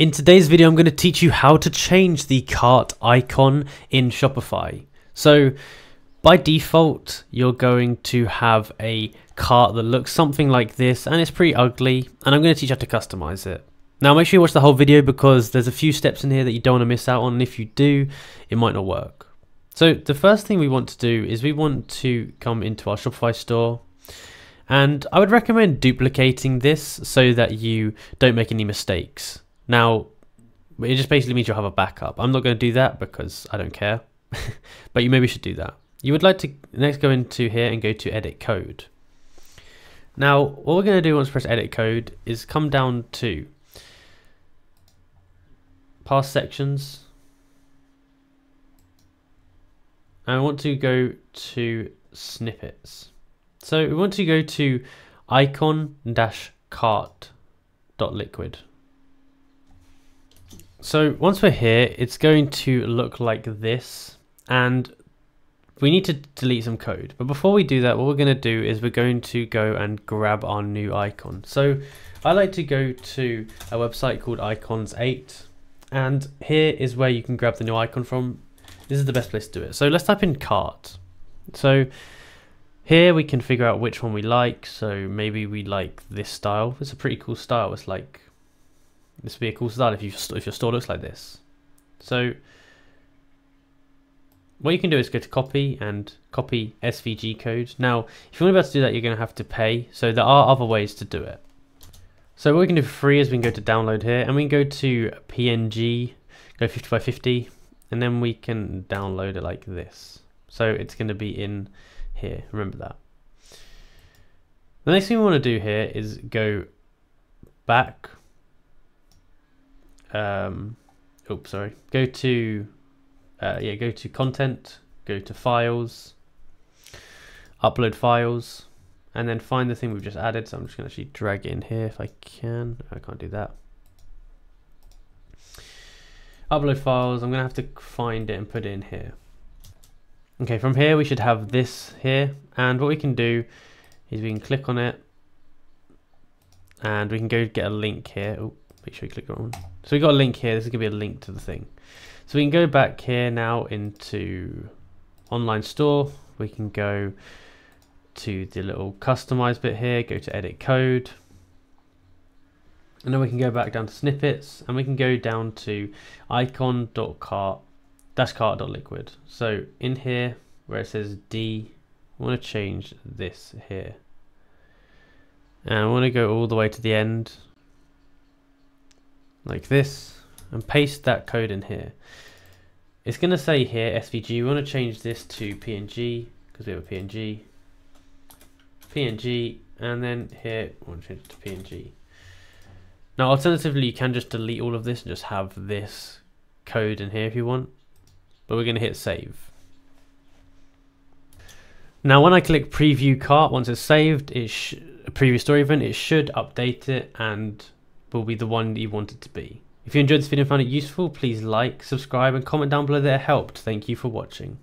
In today's video, I'm going to teach you how to change the cart icon in Shopify. So by default, you're going to have a cart that looks something like this, and it's pretty ugly, and I'm going to teach you how to customize it. Now make sure you watch the whole video because there's a few steps in here that you don't want to miss out on, and if you do, it might not work. So the first thing we want to do is we want to come into our Shopify store, and I would recommend duplicating this so that you don't make any mistakes. Now, it just basically means you'll have a backup. I'm not going to do that because I don't care, but you maybe should do that. You would like to next go into here and go to edit code. Now, what we're going to do once we press edit code is come down to past sections. And I want to go to snippets. So we want to go to icon-cart.liquid. So once we're here, it's going to look like this, and we need to delete some code. But before we do that, what we're going to do is we're going to go and grab our new icon. So I like to go to a website called icons8, and here is where you can grab the new icon from. This is the best place to do it. So let's type in cart. So here we can figure out which one we like. So maybe we like this style. It's a pretty cool style. It's like, this would be a cool style if your store looks like this. So what you can do is go to copy and copy SVG code. Now, if you want to be able to do that, you're going to have to pay. So there are other ways to do it. So what we can do for free is we can go to download here, and we can go to PNG, go 50 by 50, and then we can download it like this. So it's going to be in here. Remember that. The next thing we want to do here is go back. Go to go to content, go to files, upload files, and then find the thing we've just added. So I'm just going to actually drag it in here if I can. I can't do that. Upload files. I'm going to have to find it and put it in here. Okay, from here we should have this here, and what we can do is we can click on it, and we can go get a link here. Oh, make sure you click on. So we got a link here. This is going to be a link to the thing. So we can go back here now into online store. We can go to the little customize bit here, go to edit code. And then we can go back down to snippets, and we can go down to icon-cart.liquid. So in here where it says D, I want to change this here. And I want to go all the way to the end, like this, and paste that code in here. It's going to say here SVG. We want to change this to PNG because we have a PNG, and then here we want to change it to PNG. Now alternatively, you can just delete all of this and just have this code in here if you want, but we're going to hit save. Now when I click preview cart, once it's saved, it's a previous store event, it should update it and will be the one that you want it to be. If you enjoyed this video and found it useful, please like, subscribe and comment down below that it helped. Thank you for watching.